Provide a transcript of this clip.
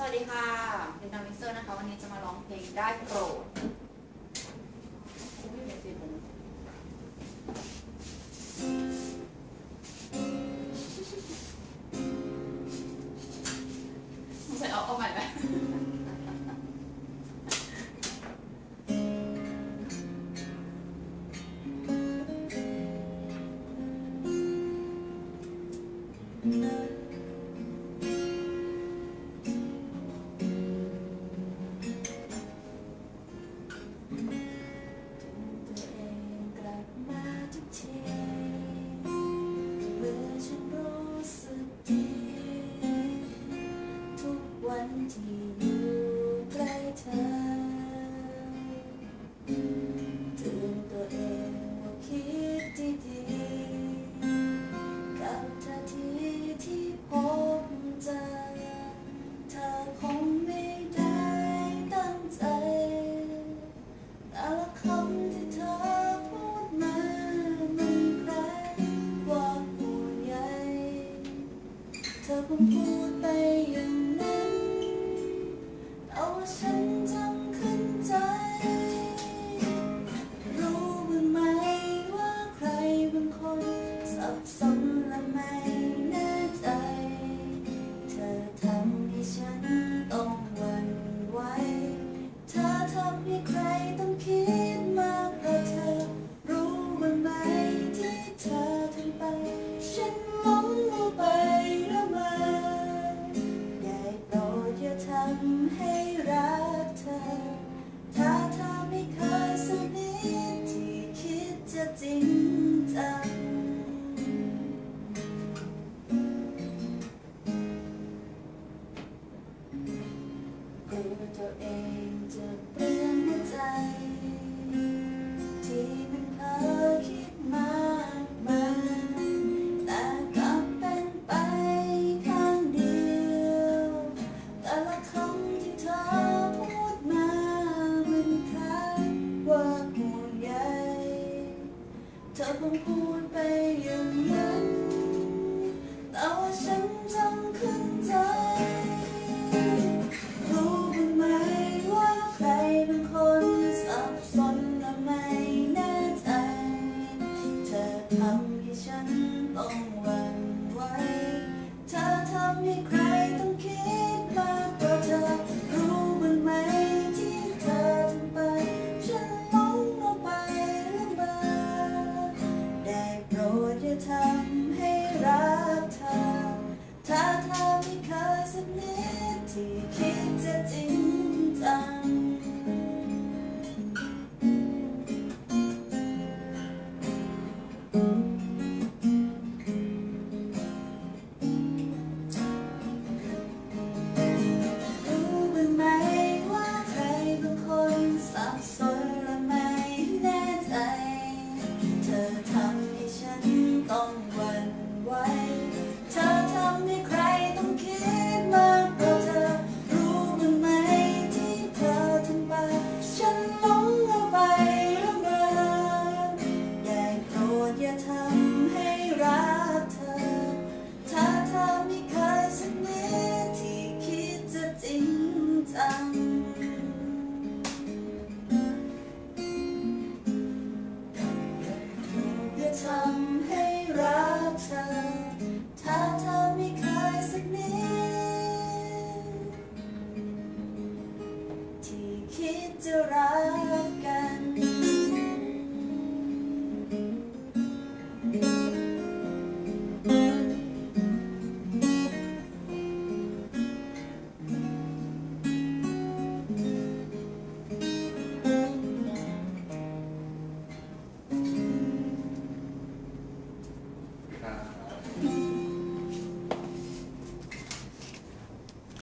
สวัสดีค่ะเป็นดามิเซอร์นะคะวันนี้จะมาร้องเพลงได้โปรดใส่เอาใหม่ไหมที่อยู่ใกล้เธอเตือนตัวเองว่าคิดดีๆกับท่าทีที่พบเจอเธอคงไม่ได้ตั้งใจแต่ละคำที่เธอพูดมามันคล้ายความห่วงใยเธอคงพูดไปอย่างฉันจำขึ้นใจรู้บ้างไหมว่าใครบางคนสับสนและไม่แน่ใจเธอทำให้ฉันต้องหวั่นไหวเธอทำให้ใครต้องคิดมากกว่าเธอรู้บ้างไหมที่เธอทำไปฉันล้มลงไปละเมอได้โปรดอย่าทำให้ตัวเองจะเปลี่ยนใจที่มันเคยคิดมากมายแต่กลับเป็นไปข้างเดียวแต่ละคำที่เธอพูดมามันคล้ายว่าห่วงใยเธอคงพูดไปอย่างนั้นแต่ว่าฉันจำขึ้นใจทำให้ฉันต้องหวั่นไหวเธอทำให้ใครต้องคิดมากกว่าเธอรู้บ้างไหมที่เธอทำไปฉันหลงลงไปละเมอได้โปรดอย่าทำให้รักเธอถ้าเธอไม่เคยสักนิดที่คิดจะจริงจัง